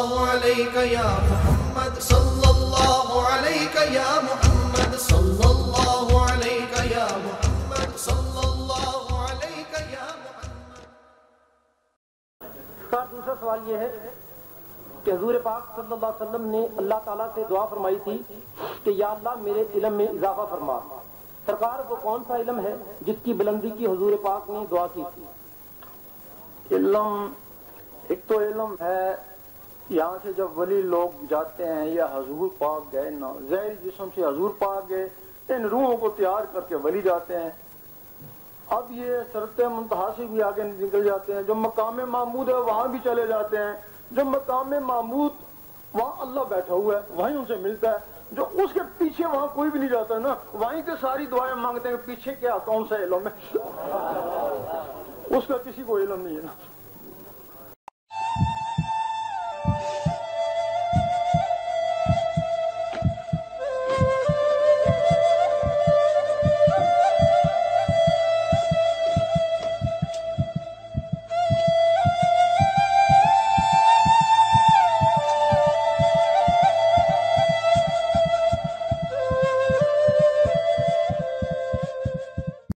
الله عليك يا محمد صلى الله عليك يا محمد صلى الله عليك يا محمد صلى الله عليك يا محمد. سر دوسرا سوال یہ ہے کہ حضور پاک صلی اللہ علیہ وسلم نے اللہ تعالیٰ سے دعا فرمائی تھی کہ یا اللہ میرے علم میں اضافہ فرما. سرکار وہ کون سا علم ہے جس کی بلندی کی حضور پاک نے دعا کی تھی؟ علم ایک تو علم ہے یہاں سے جب ولی لوگ جاتے ہیں یا حضور پاک گئے نا ظاہری جسم سے حضور پاک گئے ان روحوں کو تیار کر کے ولی جاتے ہیں. اب یہ سرت منتہا سے بھی آگے نکل جاتے ہیں. جو مقام محمود ہے وہاں بھی چلے جاتے ہیں. جو مقام محمود وہاں اللہ بیٹھا ہوا ہے وہیں ان سے ملتا ہے. جو اس کے پیچھے وہاں کوئی بھی نہیں جاتا ہے نا وہیں کے ساری دعائیں مانگتے ہیں پیچھے کیا کون سا علم ہے اس کا کسی کو علم نہیں ہے نا.